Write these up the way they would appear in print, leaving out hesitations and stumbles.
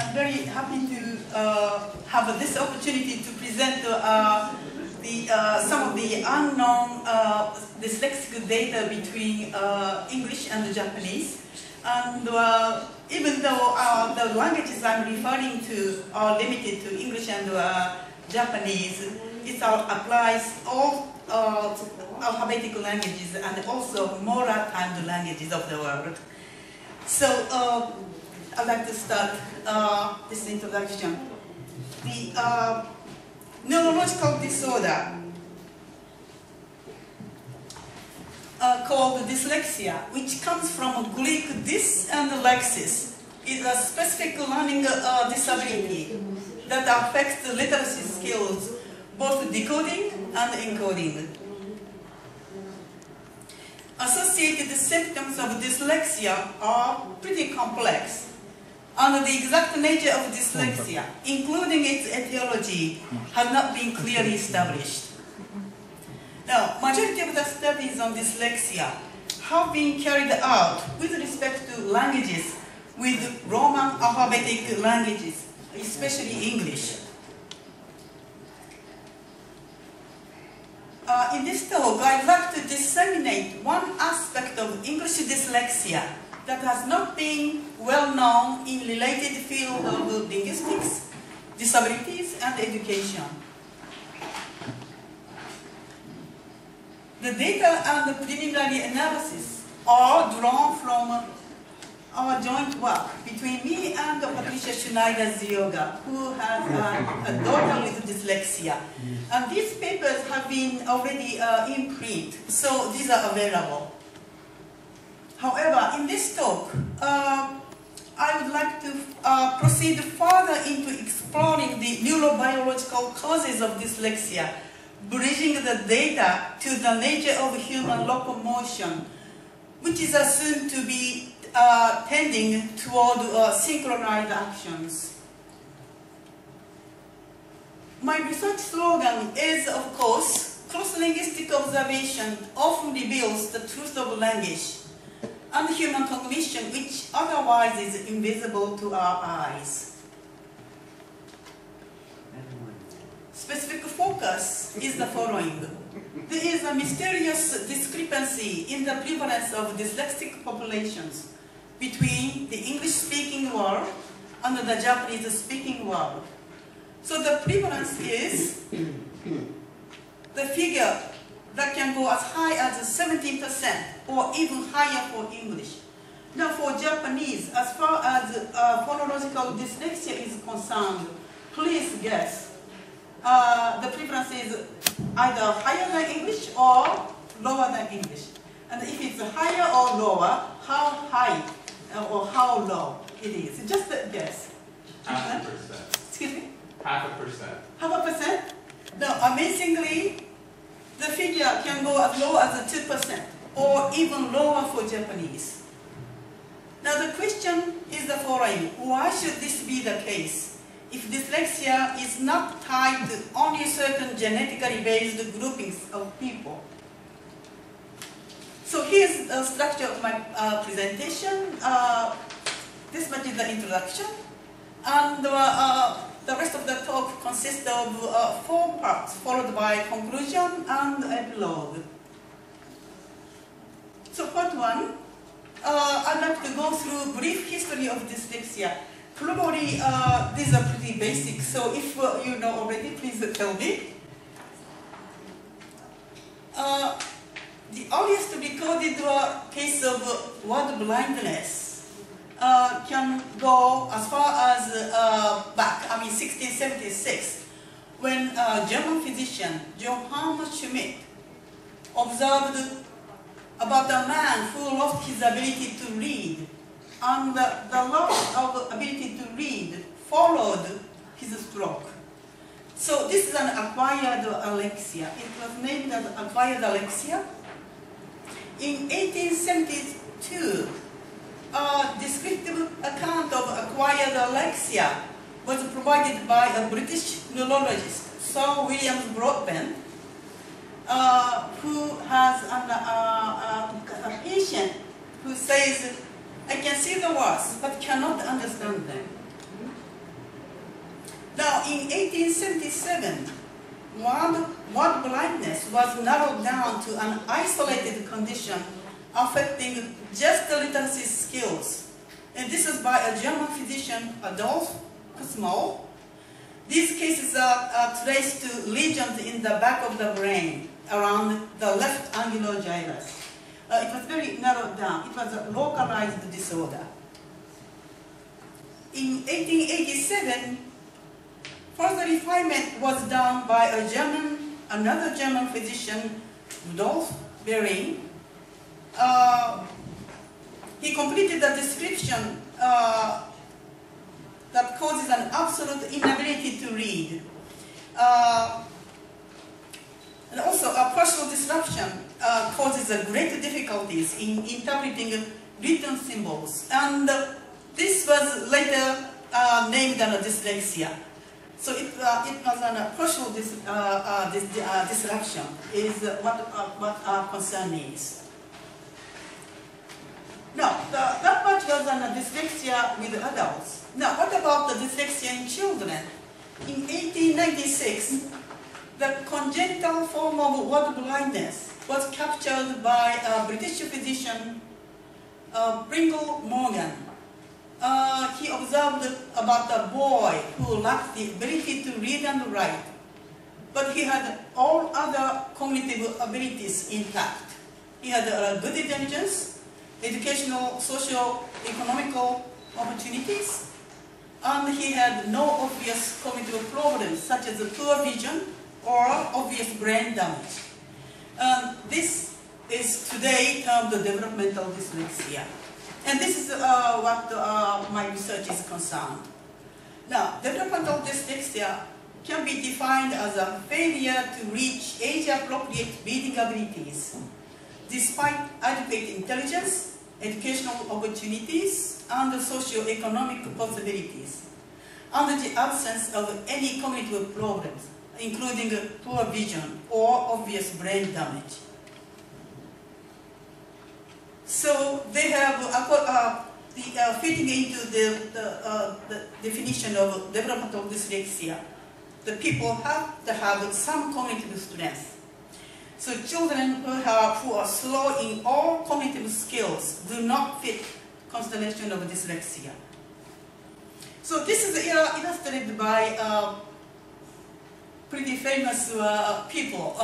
I'm very happy to have this opportunity to present some of the unknown dyslexic data between English and Japanese. And even though the languages I'm referring to are limited to English and Japanese, it applies all alphabetical languages and also more timed languages of the world. So I'd like to start this introduction. The neurological disorder called dyslexia, which comes from Greek dys and lexis, is a specific learning disability that affects literacy skills, both decoding and encoding. Associated symptoms of dyslexia are pretty complex, and the exact nature of dyslexia, including its etiology, has not been clearly established. Now, majority of the studies on dyslexia have been carried out with respect to languages with Roman alphabetic languages, especially English. In this talk, I'd like to disseminate one aspect of English dyslexia that has not been well known in related fields of linguistics, disabilities, and education. The data and the preliminary analysis are drawn from our joint work between me and Patricia Schneider-Zioga, who has a daughter with dyslexia. And these papers have been already in print, so these are available. However, in this talk, I would like to proceed further into exploring the neurobiological causes of dyslexia, bridging the data to the nature of human locomotion, which is assumed to be tending toward synchronized actions. My research slogan is, of course, cross-linguistic observation often reveals the truth of language and human cognition, which otherwise is invisible to our eyes. Specific focus is the following. There is a mysterious discrepancy in the prevalence of dyslexic populations between the English-speaking world and the Japanese-speaking world. So the prevalence is the figure that can go as high as 17% or even higher for English. Now for Japanese, as far as phonological dyslexia is concerned, please guess. The preference is either higher than English or lower than English. And if it's higher or lower, how high or how low it is. Just a guess. Half a percent. Excuse me? Half a percent. Half a percent? No, amazingly, the figure can go as low as 2% or even lower for Japanese. Now the question is the following. Why should this be the case? If dyslexia is not tied to only certain genetically based groupings of people. So here's the structure of my presentation. This much is the introduction. And the rest of the talk consists of 4 parts, followed by conclusion and epilogue. So part 1, I'd like to go through brief history of dyslexia. Probably these are pretty basic, so if you know already, please tell me. The earliest recorded case of word blindness can go as far as back, I mean 1676, when German physician Johann Schmidt observed about a man who lost his ability to read. And the loss of ability to read followed his stroke. So this is an acquired alexia. It was named as acquired alexia. In 1872, a descriptive account of acquired alexia was provided by a British neurologist, Sir William Broadbent, who has a patient who says, "I can see the words, but cannot understand them." in 1877, word blindness was narrowed down to an isolated condition affecting just literacy skills. And this is by a German physician, Adolf Kussmaul. These cases are traced to lesions in the back of the brain, around the left angular gyrus. It was very narrowed down. It was a localized disorder. In 1887, further refinement was done by another German physician, Rudolf Behring. He completed the description that causes an absolute inability to read. And also, a partial disruption causes great difficulties in interpreting written symbols. And this was later named as dyslexia. So it was a partial disruption is what our concern is. Now, that much was a dyslexia with adults. Now, what about the dyslexia in children? In 1896, the congenital form of word blindness was captured by a British physician, Pringle Morgan. He observed about a boy who lacked the ability to read and write, but he had all other cognitive abilities intact. He had good intelligence, educational, social, economical opportunities, and he had no obvious cognitive problems such as poor vision or obvious brain damage. This is today termed developmental dyslexia. And this is what my research is concerned. Now, developmental dyslexia can be defined as a failure to reach age-appropriate reading abilities, despite adequate intelligence, educational opportunities, and socio-economic possibilities, under the absence of any cognitive problems, including poor vision or obvious brain damage. So they have fitting into the definition of developmental dyslexia. The people have to have some cognitive strength. So children who are slow in all cognitive skills do not fit constellation of dyslexia. So this is illustrated by pretty famous people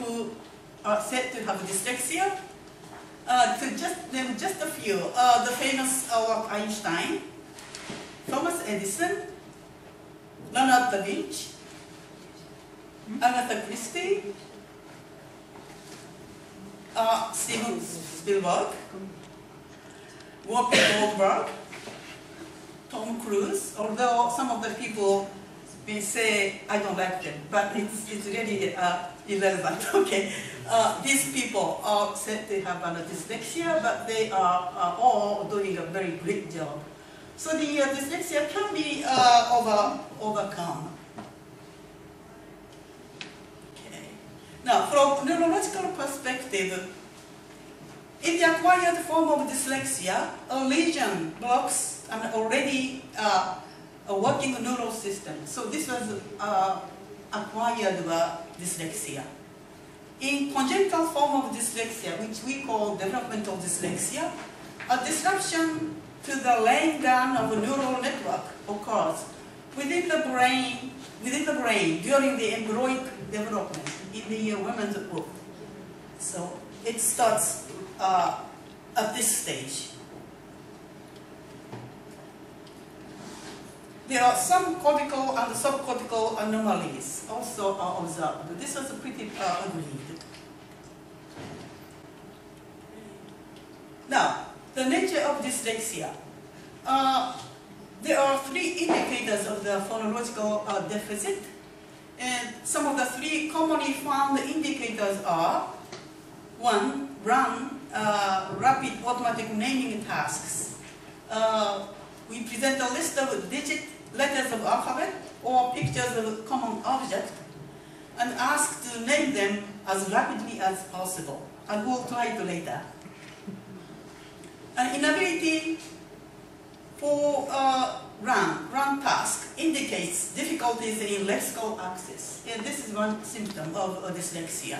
who are said to have dyslexia. To just name just a few, the famous Einstein, Thomas Edison, Leonardo da Vinci, Agatha Christie, Steven Spielberg, Whoopi Goldberg, Tom Cruise. Although some of the people may say I don't like them, but it's really irrelevant. Okay, these people are said they have dyslexia, but they are all doing a very great job. So the dyslexia can be overcome. Now, from a neurological perspective, in the acquired form of dyslexia, a lesion blocks an already working neural system. So this was acquired dyslexia. In congenital form of dyslexia, which we call developmental dyslexia, a disruption to the laying down of a neural network occurs within the brain during the embryonic development in the women's group. So it starts at this stage. There are some cortical and subcortical anomalies also are observed. This is pretty agreed. Now, the nature of dyslexia. There are three indicators of the phonological deficit. And some of the three commonly found indicators are: one, run rapid automatic naming tasks. We present a list of letters of alphabet or pictures of common object and ask to name them as rapidly as possible. And we'll try it later. An inability for run task in indicates difficulties in lexical access. And this is one symptom of dyslexia.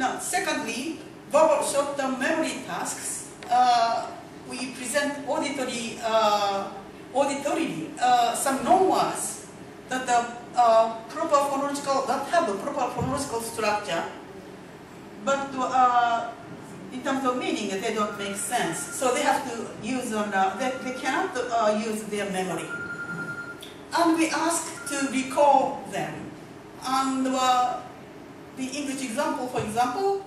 Now, secondly, verbal short-term memory tasks. We present auditorily some known words that have a proper phonological structure, but in terms of meaning, they don't make sense. So they have to use they cannot use their memory. And we ask to recall them. And the English example, for example,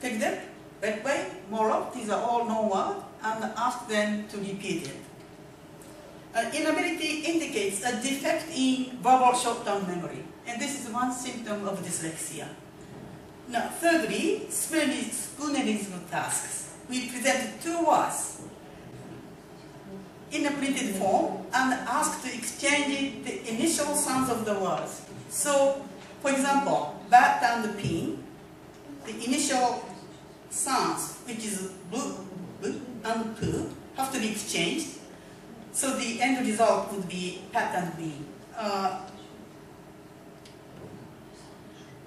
take them, back way, more of, these are all known words, and ask them to repeat it. Inability indicates a defect in verbal short-term memory, and this is one symptom of dyslexia. Now, thirdly, spoonerism tasks. We present two words in a printed form and ask to exchange the initial sounds of the words. So, for example, bat and pin, the initial sounds, which is blue, blue and poo, have to be exchanged. So the end result would be pat and bean.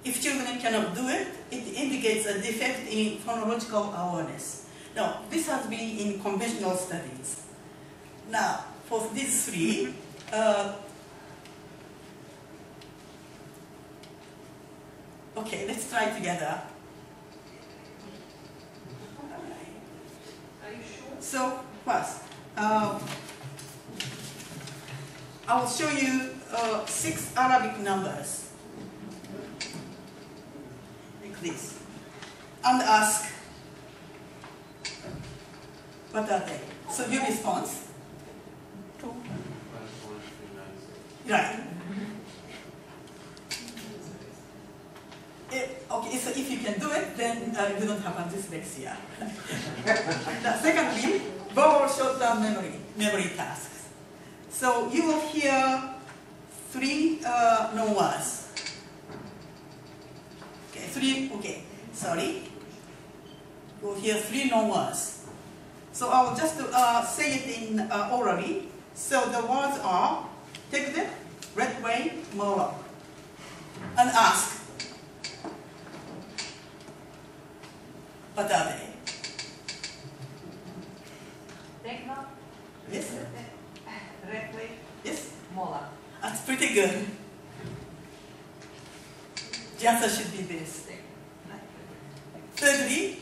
If children cannot do it, it indicates a defect in phonological awareness. Now, this has been in conventional studies. Now, for these three, okay, let's try together. All right. Are you sure? So, first, I will show you 6 Arabic numbers, like this, and ask, what are they? So your response? 2. Right. Okay, so if you can do it, then you don't have dyslexia. Secondly, verbal short-term memory task. So you will hear 3 no words. Okay, you will hear 3 no words. So I will just say it in orally. So the words are, take them, red way, Moloch, and ask, what are they? Tekna? Yes, sir. Redway? Yes? Mola. That's pretty good. The answer should be this. Thirdly,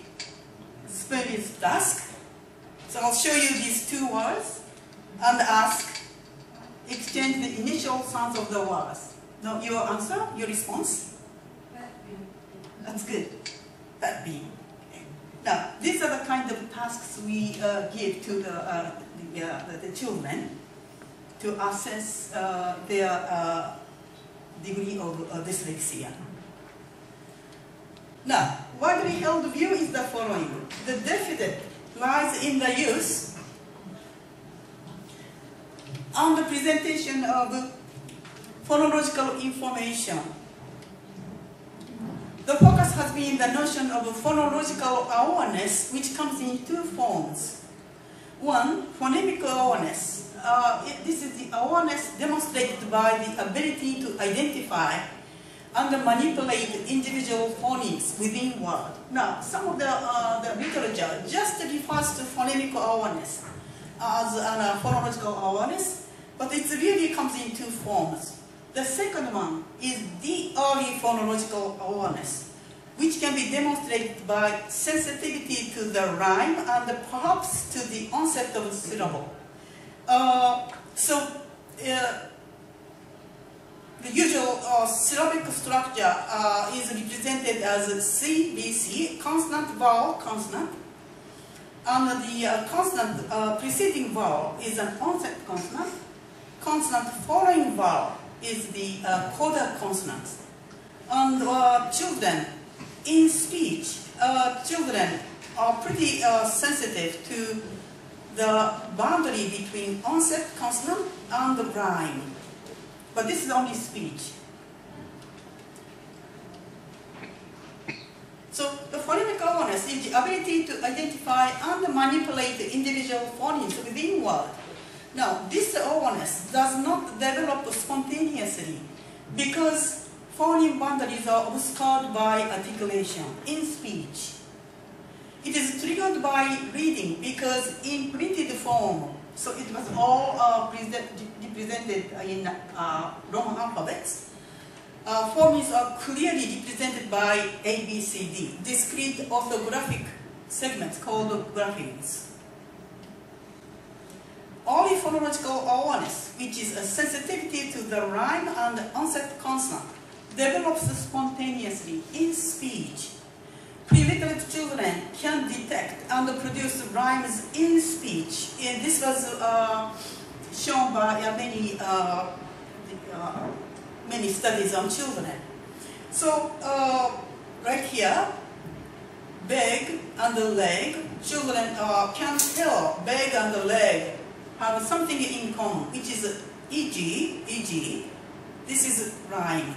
spelling is task. So I'll show you these 2 words and ask, exchange the initial sounds of the words. Now your answer, your response? That's good. That being. Okay. Now, these are the kind of tasks we give to the children to assess their degree of dyslexia. Now, widely held view is the following. The deficit lies in the use and the presentation of phonological information. The focus has been the notion of phonological awareness, which comes in 2 forms. One, phonemic awareness. This is the awareness demonstrated by the ability to identify and manipulate individual phonemes within words. Now, some of the literature just refers to phonemic awareness as an phonological awareness, but it really comes in 2 forms. The second one is the early phonological awareness, which can be demonstrated by sensitivity to the rhyme and perhaps to the onset of a syllable. The usual syllabic structure is represented as CVC, consonant vowel consonant, and the consonant preceding vowel is an onset consonant. Consonant following vowel is the coda consonant. And children in speech, children are pretty sensitive to the boundary between onset consonant and the rhyme. But this is only speech. So the phonemic awareness is the ability to identify and manipulate the individual phonemes within words. Now, this awareness does not develop spontaneously because phoneme boundaries are obscured by articulation in speech. It is triggered by reading because imprinted form, so it was all represented in Roman alphabets. Forms are clearly represented by A, B, C, D, discrete orthographic segments called graphemes. Only phonological awareness, which is a sensitivity to the rhyme and onset consonant, develops spontaneously in speech. Pre-literate children can detect and produce rhymes in speech, and this was shown by many studies on children. So right here, bag and leg, children can tell bag and leg have something in common, which is e.g. This is rhyme.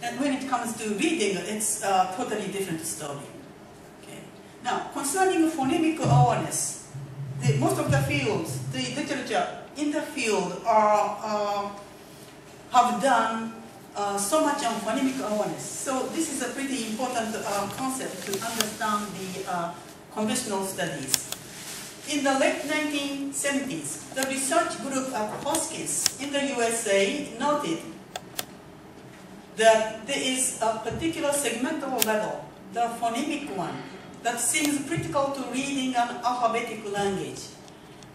And when it comes to reading, it's a totally different story. Okay. Now, concerning phonemic awareness, most of the fields, the literature in the field, have done so much on phonemic awareness. So this is a pretty important concept to understand the conventional studies. In the late 1970s, the research group at Hoskins in the USA noted that there is a particular segmental level, the phonemic one, that seems critical to reading an alphabetic language.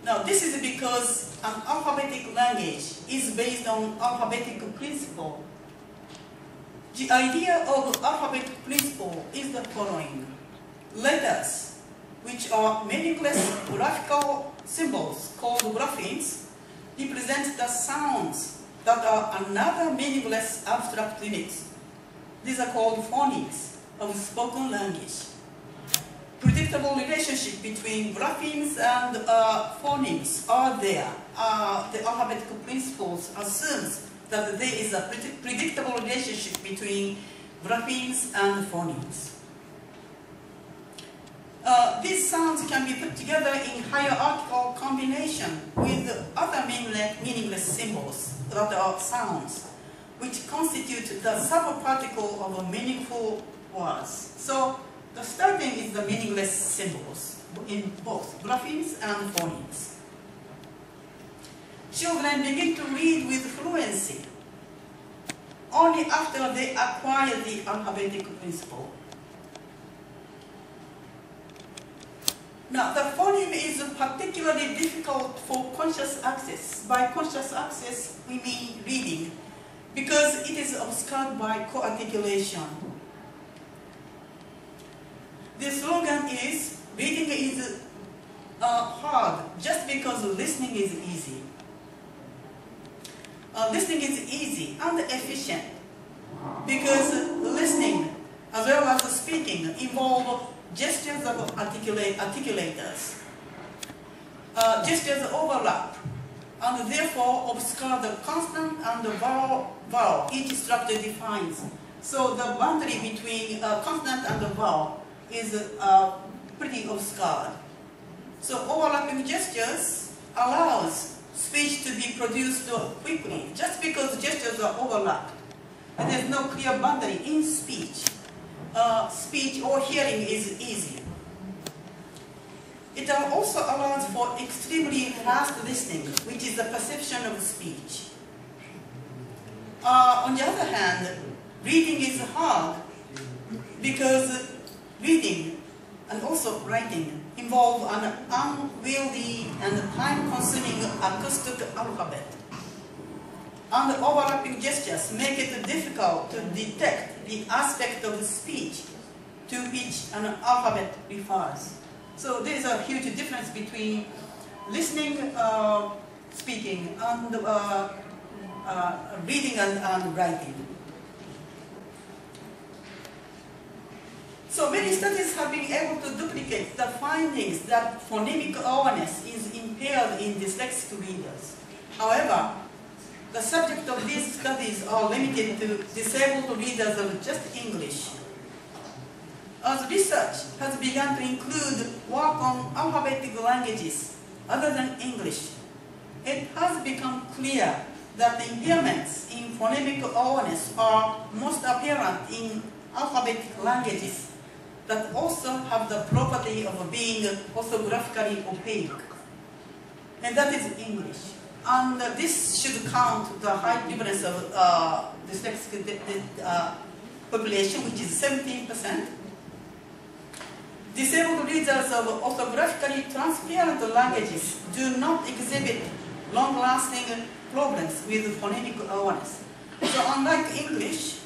Now, this is because an alphabetic language is based on alphabetical principle. The idea of alphabetic principle is the following. Letters, which are meaningless graphical symbols called graphemes, represent the sounds that are another meaningless abstract units. These are called phonemes of spoken language. Predictable relationship between graphemes and phonemes are there. The alphabetical principles assumes that there is a predictable relationship between graphemes and phonemes. These sounds can be put together in hierarchical combination with other meaningless symbols that are sounds, which constitute the subparticle of meaningful words. So the starting is the meaningless symbols in both graphemes and phonemes. Children begin to read with fluency only after they acquire the alphabetical principle. Now, the phoneme is particularly difficult for conscious access. By conscious access, we mean reading, because it is obscured by co-articulation. The slogan is, reading is hard just because listening is easy. Listening is easy and efficient, because listening, as well as speaking, involve gestures of articulators. Gestures overlap and therefore obscure the consonant and the vowel each structure defines. So the boundary between consonant and the vowel is pretty obscured. So overlapping gestures allows speech to be produced quickly just because gestures are overlapped. And there's no clear boundary in speech. Speech or hearing is easy. It also allows for extremely fast listening, which is the perception of speech. On the other hand, reading is hard because reading and also writing involve an unwieldy and time-consuming acoustic alphabet. And the overlapping gestures make it difficult to detect the aspect of speech to which an alphabet refers. So there is a huge difference between listening, speaking, and reading and writing. So many studies have been able to duplicate the findings that phonemic awareness is impaired in dyslexic readers. However, the subject of these studies are limited to disabled readers of just English. as research has begun to include work on alphabetic languages other than English, it has become clear that the impairments in phonemic awareness are most apparent in alphabetic languages that also have the property of being orthographically opaque, and that is English. And this should count the high prevalence of dyslexic population, which is 17%. Disabled readers of orthographically transparent languages do not exhibit long-lasting problems with phonemic awareness. So unlike English,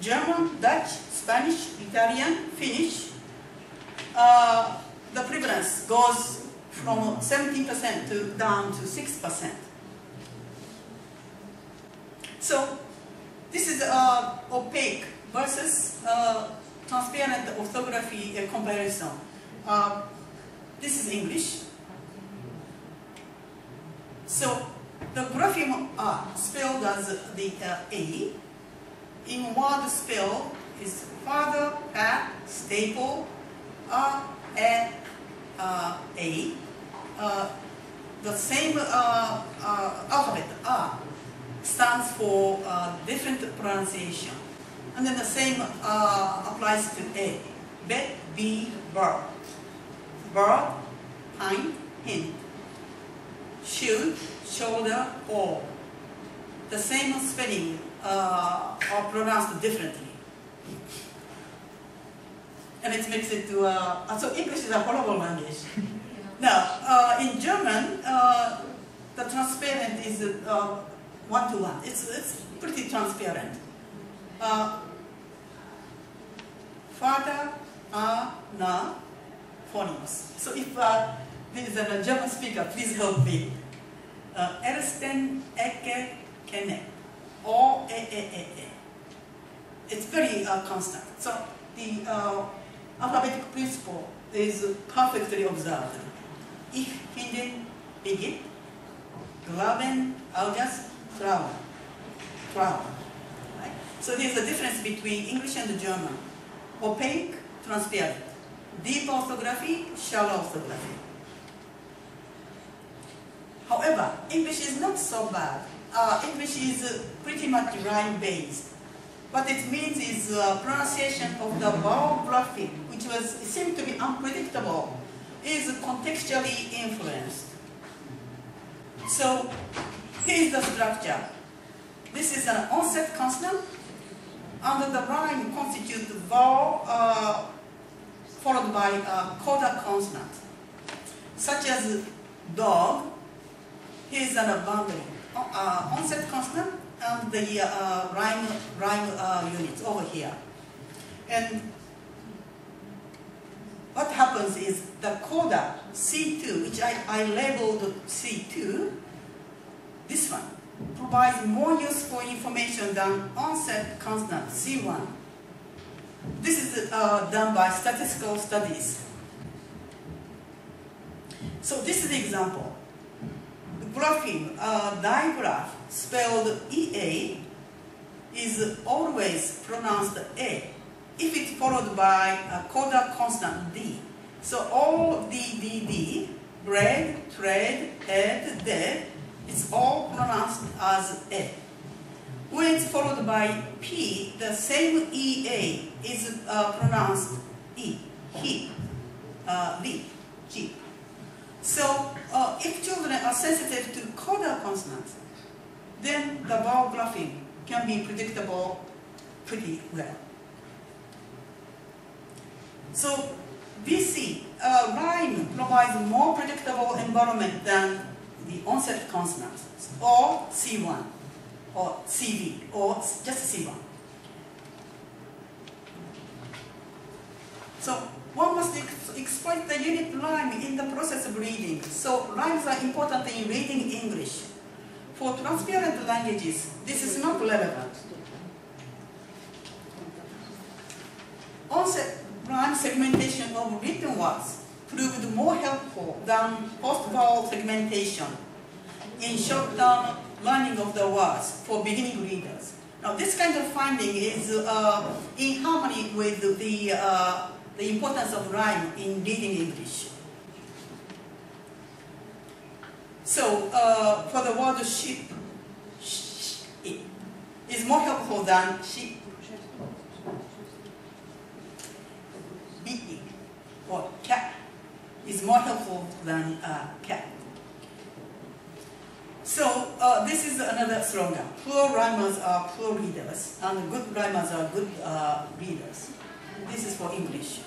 German, Dutch, Spanish, Italian, Finnish, the prevalence goes from 17% down to 6%. So this is opaque versus transparent orthography comparison. This is English. So the grapheme R, spelled as the A, in word spell is father, hat, staple, A, the same alphabet R stands for different pronunciation, and then the same applies to A. Bet, be, bird, bird, pine, hint, shoot, shoulder, or. The same spelling are pronounced differently, and it makes it to so English is a horrible language. Now in German, the transparent is one to one. It's pretty transparent. Vater, na, phonemes. So if this is a German speaker, please help me. Ersten, Ecke, Kenne, or E. It's very constant. So the alphabetic principle is perfectly observed. Ich finde, begit, glauben, audas, trauen, trauen. Right? So there's a difference between English and German. Opaque, transparent. Deep orthography, shallow orthography. However, English is not so bad. English is pretty much rhyme-based. What it means is pronunciation of the vowel graphic, which seemed to be unpredictable, is contextually influenced. So, here is the structure. This is an onset consonant. Under the rhyme constitutes vowel followed by a coda consonant, such as dog. Here is an boundary, onset consonant and the rhyme units over here. And what happens is the coda C2, which I labeled C2, this one, provides more useful information than onset consonant C1. This is done by statistical studies. So this is the example. Grapheme, digraph, spelled EA, is always pronounced A if it's followed by a coda consonant D. So all D, bread, trade, head, dead, it's all pronounced as A. When it's followed by P, the same EA is pronounced E, he, leap, keep. So, if children are sensitive to coda consonants, then the vowel grapheme can be predictable pretty well. So, BC, rhyme provides more predictable environment than the onset consonants, or C1, or CV, or just C1. So, one must exploit the unit rhyme in the process of reading. So rhymes are important in reading English. For transparent languages, this is not relevant. Onset rhyme segmentation of written words proved more helpful than post-vowel segmentation in short-term learning of the words for beginning readers. Now, this kind of finding is in harmony with the the importance of rhyme in reading English. So for the word sheep, it is more helpful than sheep, or cat is more helpful than cat. So this is another slogan. Poor rhymers are poor readers, and good rhymers are good readers. This is for English.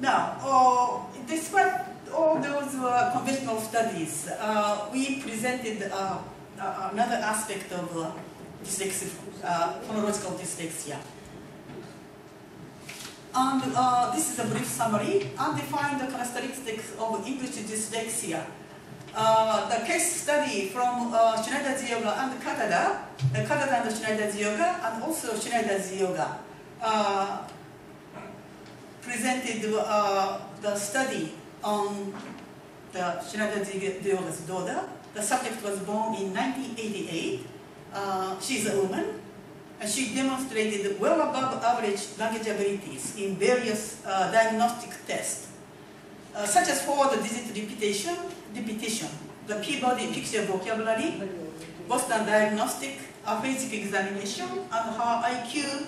Now, despite all those conventional studies, we presented another aspect of phonological dyslexia. And this is a brief summary. Undefined characteristics of English dyslexia. The case study from Schneider-Zioga and Katada, Katada and Schneider-Zioga, and also Schneider-Zioga, presented the study on the Schneider-Zioga's daughter. The subject was born in 1988. She's a woman, and she demonstrated well above average language abilities in various diagnostic tests, such as four-digit repetition, the Peabody picture vocabulary, Boston diagnostic, aphasic examination, and her IQ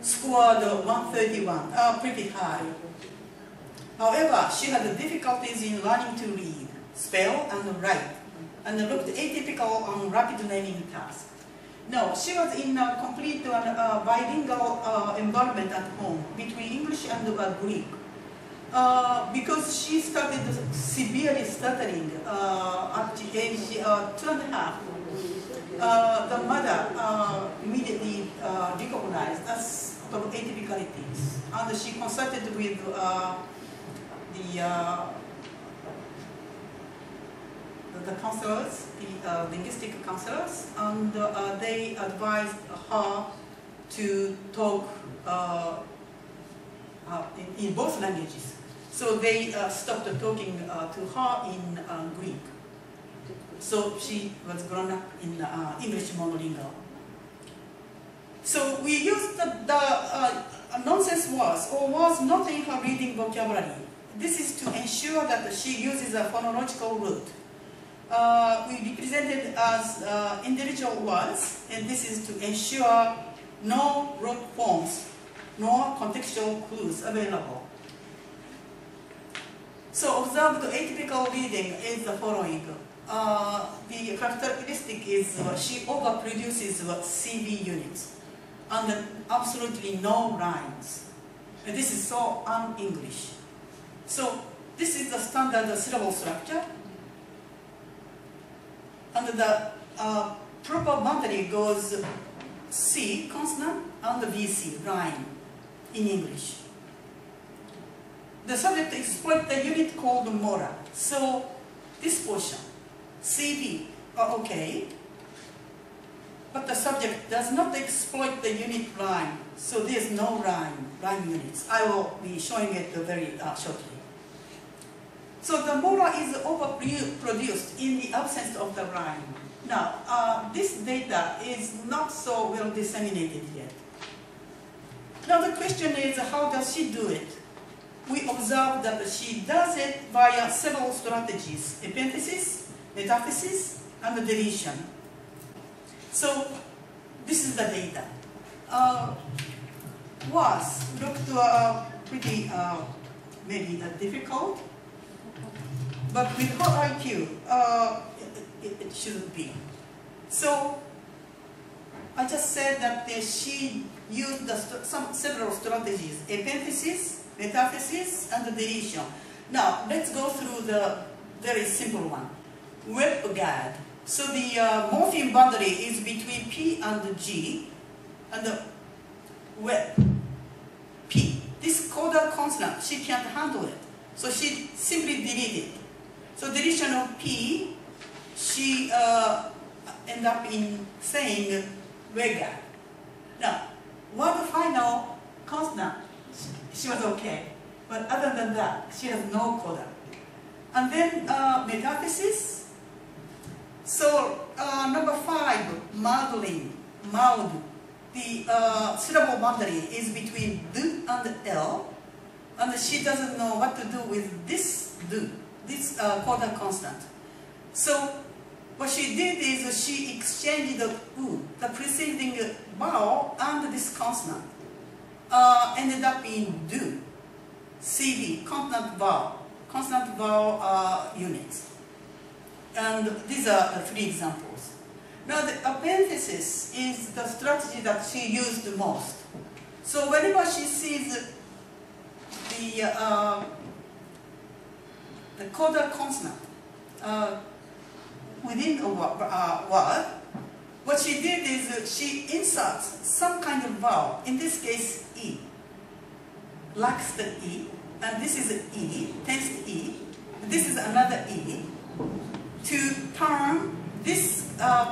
scored 131, pretty high. However, she had difficulties in learning to read, spell, and write, and looked atypical on rapid naming tasks. No, she was in a complete bilingual environment at home between English and Greek. Because she started severely stuttering at the age 2.5. The mother immediately recognized as atypicalities, and she consulted with the counselors, the linguistic counselors, and they advised her to talk in both languages. So they stopped talking to her in Greek. So she was grown up in English monolingual. So we used the nonsense words or words not in her reading vocabulary. This is to ensure that she uses a phonological route. We represented as individual words, and this is to ensure no rote forms, nor contextual clues available. So observed atypical reading is the following. The characteristic is she overproduces CV units and absolutely no rhymes. And this is so un-English. So this is the standard syllable structure. And the proper boundary goes C, consonant, and VC, rhyme, in English. The subject exploits the unit called mora. So this portion, CV, are okay, but the subject does not exploit the unit rhyme, so there's no rhyme units. I will be showing it very shortly. So the mora is overproduced in the absence of the rhyme. Now, this data is not so well disseminated yet. Now the question is, how does she do it? We observe that she does it via several strategies: epenthesis, metaphysis, and deletion. So this is the data. Was looked pretty maybe difficult, but with her IQ, it shouldn't be. So I just said that she used several strategies: epenthesis, metaphysis, and deletion. Now let's go through the very simple one. Web-guide. So the morpheme boundary is between P and G, and the web P. This codal consonant, she can't handle it, so she simply deleted it. So deletion of P, she ended up in saying wega. Now, one final consonant, she was okay, but other than that, she has no coda. And then metaphysis. So number 5, muddling, the syllable boundary is between D and L, and she doesn't know what to do with this D, this quarter consonant. So what she did is she exchanged the U, the preceding vowel, and this consonant. Ended up in do, CV, consonant vowel units. And these are the three examples. Now the appendices is the strategy that she used the most. So whenever she sees the quarter consonant within a word, what she did is she inserts some kind of vowel, in this case E, lacks the E, and this is an E, tensed E, this is another E, to turn this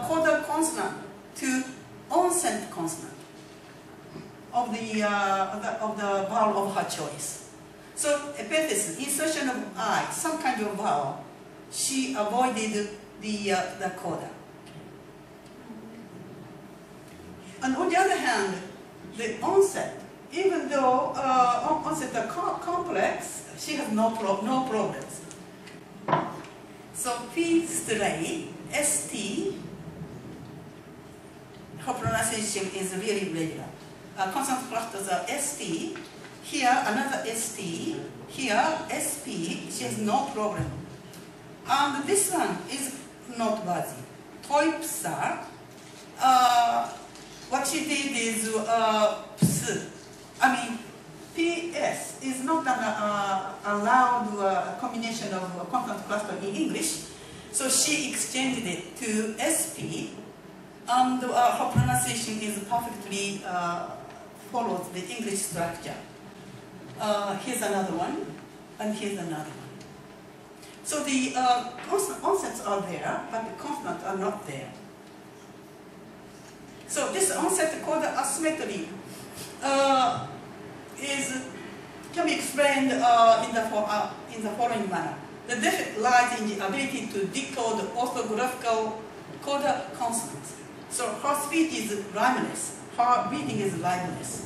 quarter consonant to onset consonant of the vowel of her choice. So epithesis, insertion of I, some kind of vowel, she avoided the quarter. And on the other hand, the onset, even though onset are complex, she has no problems. So P stray, ST, her pronunciation is really regular. Consonant clusters are ST, here another ST, here SP, she has no problem. And this one is noteworthy. Toipsar, what she did is PS is not an allowed combination of consonant cluster in English, so she exchanged it to SP, and her pronunciation is perfectly follows the English structure. Here's another one, and here's another one. So the onsets are there, but the consonants are not there. So this onset quarter asymmetry can be explained in the following manner. The defect lies in the ability to decode orthographical quarter consonants. So her speech is rhymeless, her reading is rhymeless,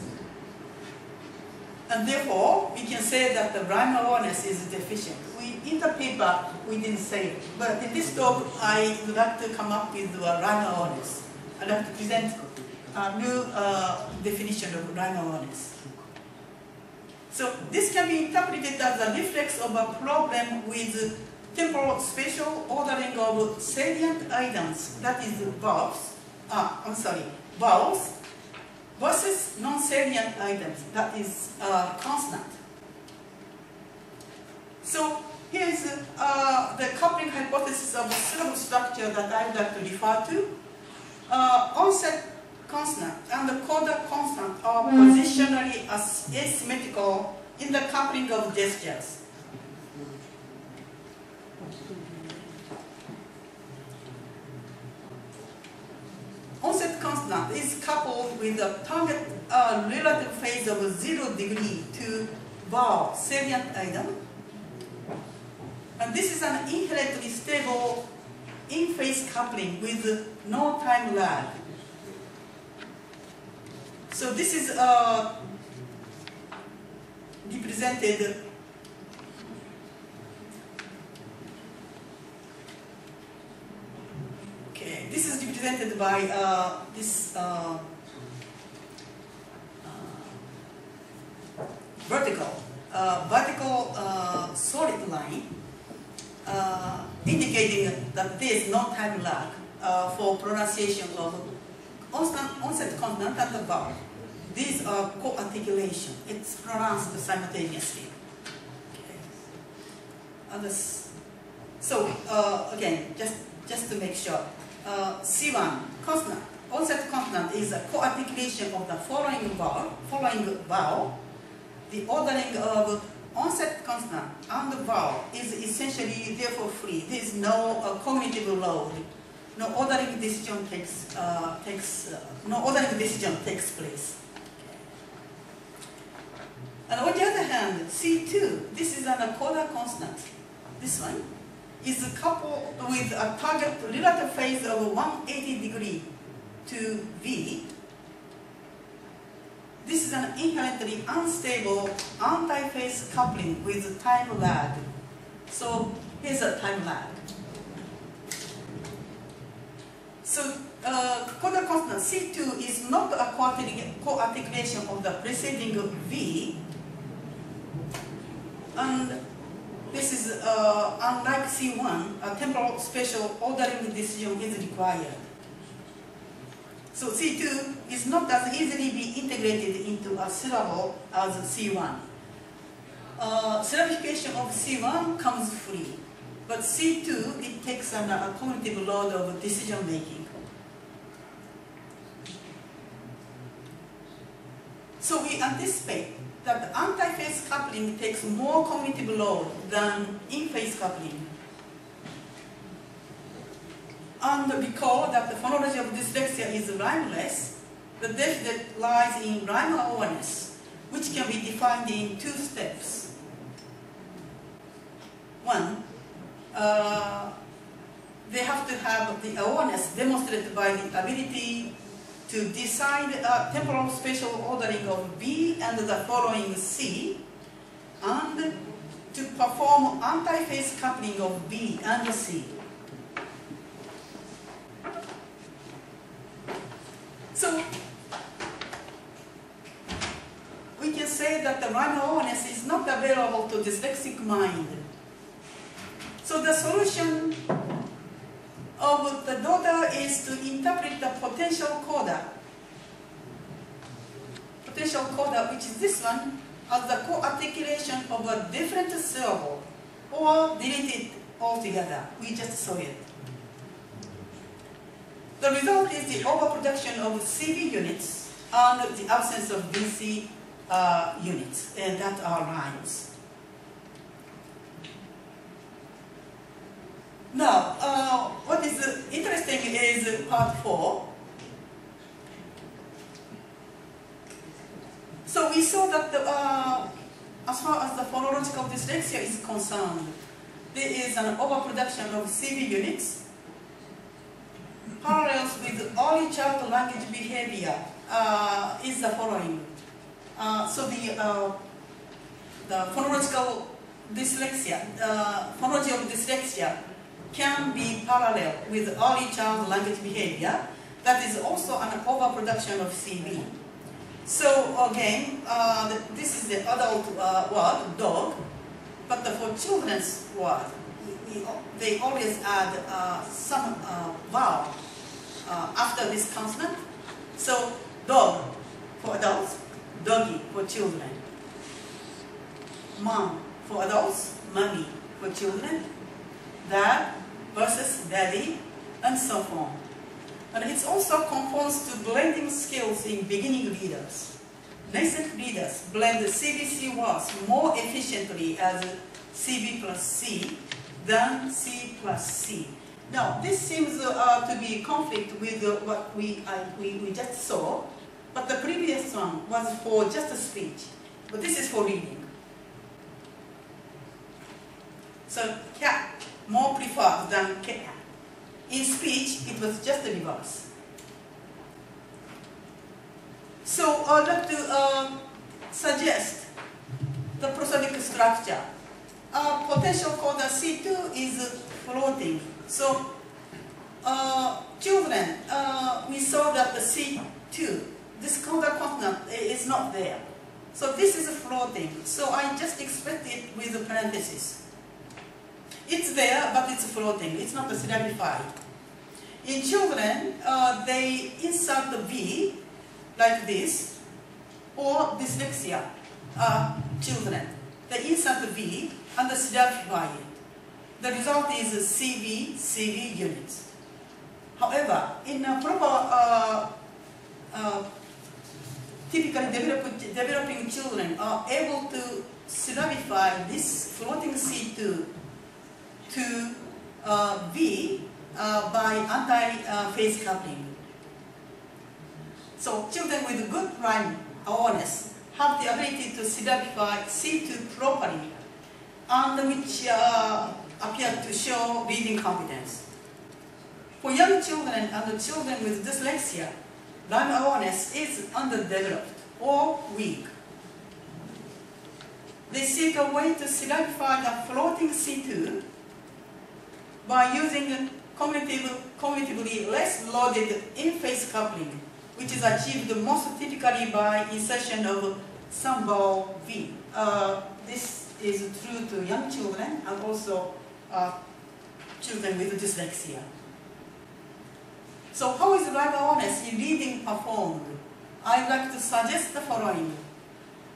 and therefore we can say that the rhyme awareness is deficient. In the paper we didn't say it, but in this talk I would like to come up with rhyme awareness. I'd like to present a new definition of rhyme awareness. So this can be interpreted as a reflex of a problem with temporal spatial ordering of salient items, that is vowels, vowels versus non-salient items, that is consonant. So here is the coupling hypothesis of the syllable structure that I would like to refer to. Onset consonant and the quarter consonant are positionally asymmetrical in the coupling of gestures. Onset consonant is coupled with a target relative phase of 0 degree to vowel salient item, and this is an inherently stable in-phase coupling with no time lag. So this is represented by this vertical solid line, indicating that there is no time lag for pronunciation of onset consonant and the vowel. These are co-articulation. It's pronounced simultaneously. Okay. So again, just to make sure, C1 consonant, onset consonant is a co-articulation of the following vowel. The ordering of onset consonant and the vowel is essentially therefore free. There is no cognitive load. No ordering decision takes place. And on the other hand, C2, this is an quarter consonant. This one is coupled with a target relative phase of 180 degree to V, This is an inherently unstable anti-phase coupling with time lag. So here's a time lag. So coda consonant C2 is not a co-articulation of the preceding V. And this is, unlike C1, a temporal spatial ordering decision is required. So C2 is not as easily be integrated into a syllable as C1. Syllabification of C1 comes free, but C2, it takes on a cognitive load of decision making. So we anticipate that the anti-phase coupling takes more cognitive load than in-phase coupling. And recall that the phonology of dyslexia is rhymeless, the deficit lies in rhyme awareness, which can be defined in two steps. One, they have to have the awareness demonstrated by the ability to decide temporal spatial ordering of B and the following C, and to perform anti-phase coupling of B and C. So we can say that the rhyme awareness is not available to dyslexic mind. So the solution of the daughter is to interpret the potential coda, which is this one, as the co-articulation of a different syllable, or delete it altogether. We just saw it. The result is the overproduction of CV units and the absence of VC units, and that are rhymes. Now, what is interesting is part 4. So we saw that the, as far as the phonological dyslexia is concerned, there is an overproduction of CV units. Parallels with early child language behavior is the following. So the phonological dyslexia, phonology of dyslexia can be parallel with early child language behavior. That is also an overproduction of CV. So again, this is the adult word, dog, but for children's word, they always add some vowel after this consonant. So dog for adults, doggy for children. Mom for adults, mummy for children. Dad versus daddy, and so on. And it also conforms to blending skills in beginning readers. Nascent readers blend the CBC words more efficiently as CB plus C than C plus C. Now, this seems to be in conflict with what we just saw, but the previous one was for just a speech, but this is for reading. So, cat, more preferred than cat. In speech, it was just the reverse. So, I'd like to suggest the prosodic structure. Potential coda C2 is floating. So, children, we saw that the C2, this coda consonant is not there. So, this is floating. So, I just expect it with a parenthesis. It's there, but it's floating. It's not syllabified. In children, they insert the V like this, or dyslexia children. They insert the V and syllabify it. The result is CV units. However, in a proper, typically developing children are able to syllabify this floating C2 to V by anti-phase coupling. So children with good rhyme awareness have the ability to syllabify C2 properly, and which appear to show reading competence. For young children and children with dyslexia, rhyme awareness is underdeveloped or weak. They seek a way to solidify the floating C2 by using cognitively less loaded in-phase coupling, which is achieved most typically by insertion of symbol V. This is true to young children and also children with dyslexia. So how is rival honesty reading performed? I'd like to suggest the following.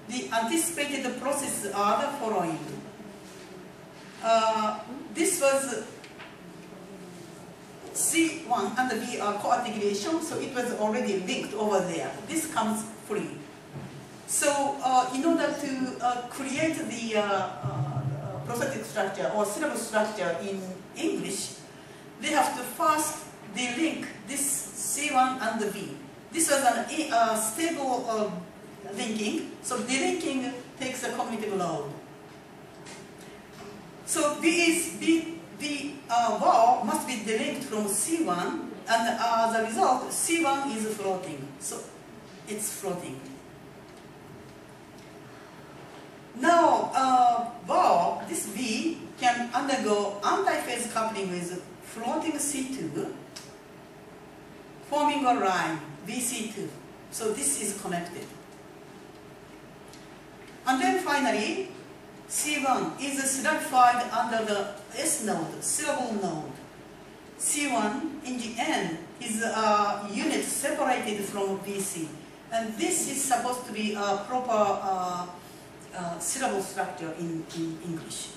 The anticipated processes are the following. This was C1 and V are co-articulation, so it was already linked over there. This comes free. So in order to create the prosodic structure or syllable structure in English, they have to first link this C1 and the V. This was a stable linking, so delinking takes a cognitive load. So the vowel must be delinked from C1, and as a result, C1 is floating. So it's floating. Now, vowel, this V, can undergo antiphase coupling with floating C2, forming a rhyme, VC2. So this is connected. And then finally, C1 is solidified under the S node, syllable node. C1, in the end, is a unit separated from VC. And this is supposed to be a proper syllable structure in English.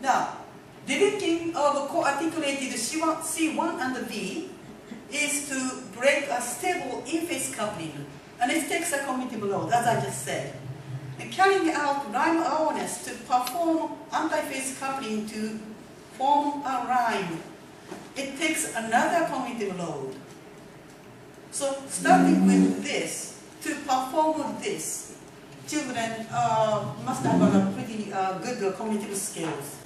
Now, the linking of co-articulated C1 and V is to break a stable in-phase coupling, and it takes a cognitive load, as I just said. And carrying out rhyme awareness to perform antiphase coupling to form a rhyme, it takes another cognitive load. So starting with this, to perform this, children must have a pretty good cognitive skills.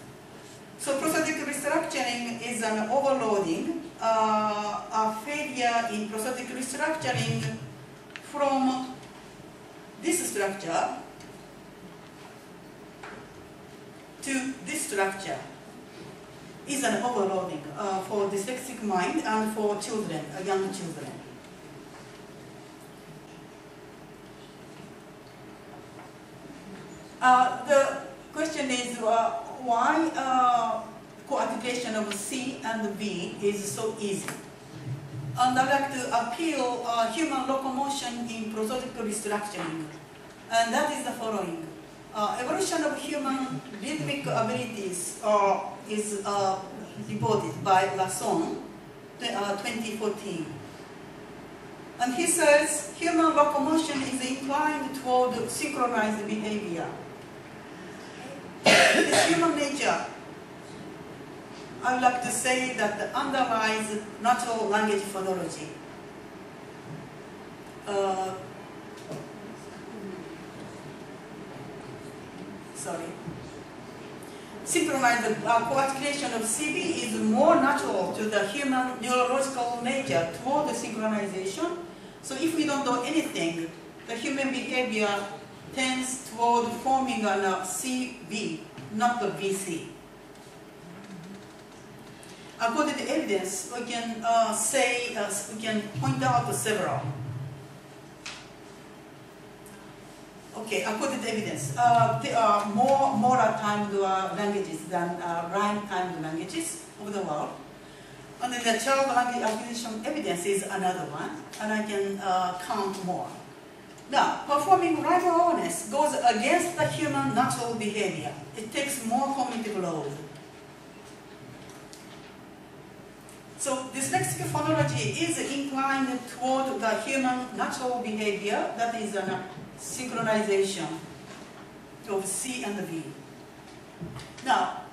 So prosodic restructuring is an overloading, a failure in prosodic restructuring from this structure to this structure is an overloading for dyslexic mind and for children, young children. The question is, why co-articulation of C and V is so easy? And I'd like to appeal human locomotion in prosodic restructuring. And that is the following. Evolution of human rhythmic abilities is reported by Lasson, 2014. And he says, human locomotion is inclined toward synchronized behavior. It's human nature. I would like to say that underlies natural language phonology. Synchronized co-articulation of CV is more natural to the human neurological nature toward the synchronization. So if we don't do anything, the human behavior tends toward forming a CV, not the VC. According to evidence, we can point out several. Okay, according to evidence, there are more moral-timed languages than rhyme-timed languages of the world. And then the child language acquisition evidence is another one, and I can count more. Now, performing rhyme awareness goes against the human natural behavior. It takes more cognitive load. So, dyslexic phonology is inclined toward the human natural behavior, that is a synchronization of C and V. Now,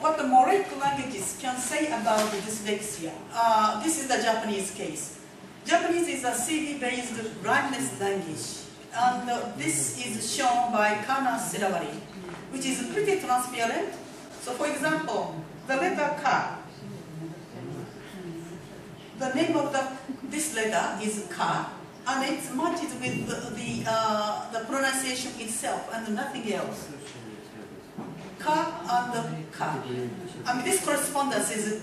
what the Moraic languages can say about dyslexia. This is the Japanese case. Japanese is a CV-based rhymeless language, and this is shown by kana syllabary, which is pretty transparent. So, for example, the letter ka The name of this letter is ka, and it matches with the pronunciation itself and nothing else. Ka and ka. I mean, this correspondence is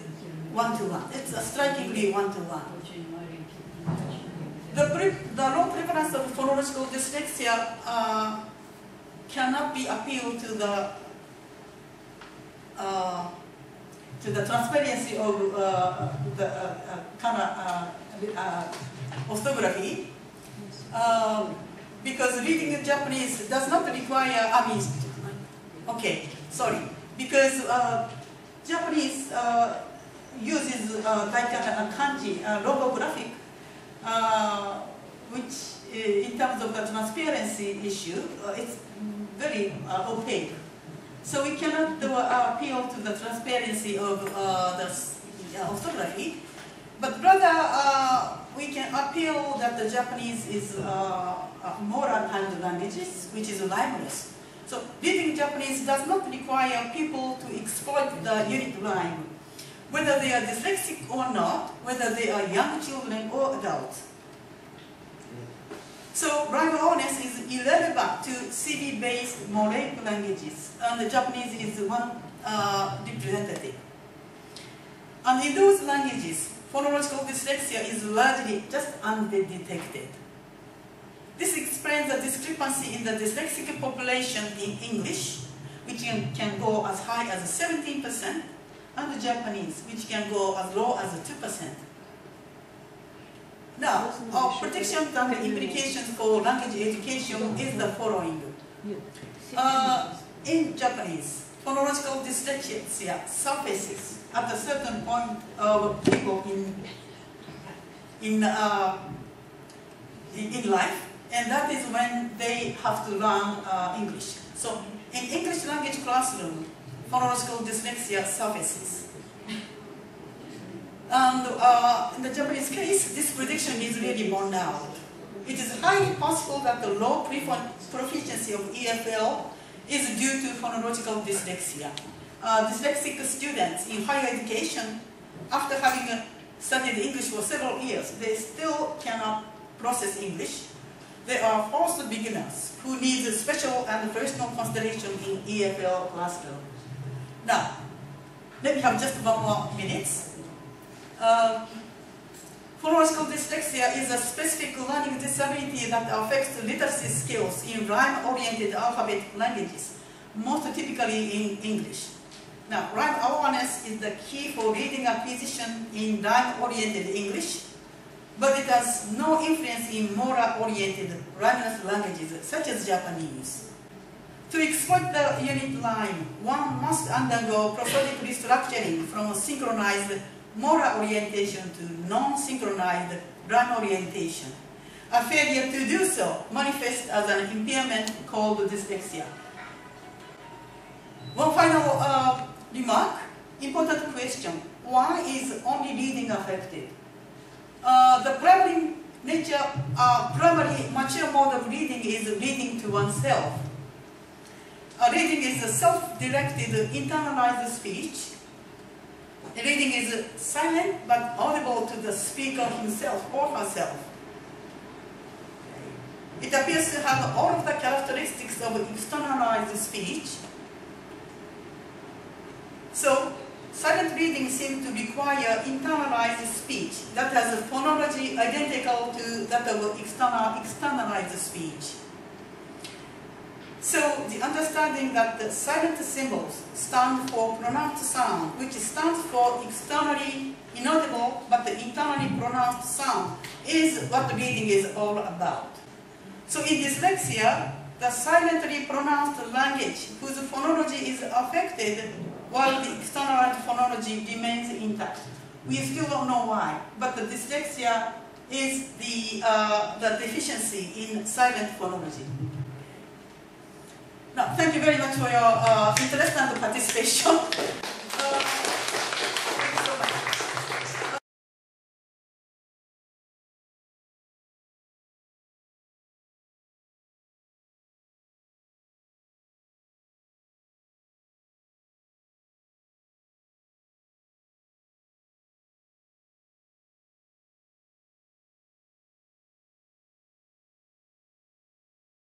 one-to-one. It's a strikingly one-to-one. The low prevalence of phonological dyslexia cannot be appealed to the transparency of the orthography, because reading Japanese does not require. Because Japanese uses katakana and kanji, logographic, which in terms of the transparency issue, it's very opaque. So we cannot appeal to the transparency of the orthography, but rather we can appeal that the Japanese is more advanced languages, which is libelous. So reading Japanese does not require people to exploit the unit rhyme, whether they are dyslexic or not, whether they are young children or adults. So rivalness is irrelevant to CV-based Moraic languages, and the Japanese is one representative. And in those languages, phonological dyslexia is largely just undetected. This explains the discrepancy in the dyslexic population in English, which can go as high as 17%, and the Japanese, which can go as low as 2%. Now, our predictions and the implications for language education is the following. In Japanese, phonological dyslexia surfaces at a certain point of people in life, and that is when they have to learn English. So, in English language classroom, phonological dyslexia surfaces. And in the Japanese case, this prediction is really borne out. It is highly possible that the low proficiency of EFL is due to phonological dyslexia. Dyslexic students in higher education, after having studied English for several years, they still cannot process English. They are also beginners who need special and personal consideration in EFL classroom. Now, let me have just one more minute. Phonological dyslexia is a specific learning disability that affects literacy skills in rhyme-oriented alphabet languages, most typically in English. Now, rhyme awareness is the key for reading acquisition in rhyme-oriented English, but it has no influence in moral-oriented rhymeless languages, such as Japanese. To exploit the unit line, one must undergo prosodic restructuring from synchronized moral orientation to non-synchronized rhyme orientation. A failure to do so manifests as an impairment called dyslexia. One final remark, important question. Why is only reading affected? The primary nature, primary mature mode of reading is reading to oneself. Reading is a self-directed, internalized speech. Reading is silent but audible to the speaker himself or herself. It appears to have all of the characteristics of externalized speech. So, silent reading seems to require internalized speech that has a phonology identical to that of externalized speech. So the understanding that the silent symbols stand for pronounced sound, which stands for externally inaudible but the internally pronounced sound, is what reading is all about. So in dyslexia, the silently pronounced language whose phonology is affected while the external phonology remains intact. We still don't know why, but the dyslexia is the deficiency in silent phonology. Now, thank you very much for your interest and participation.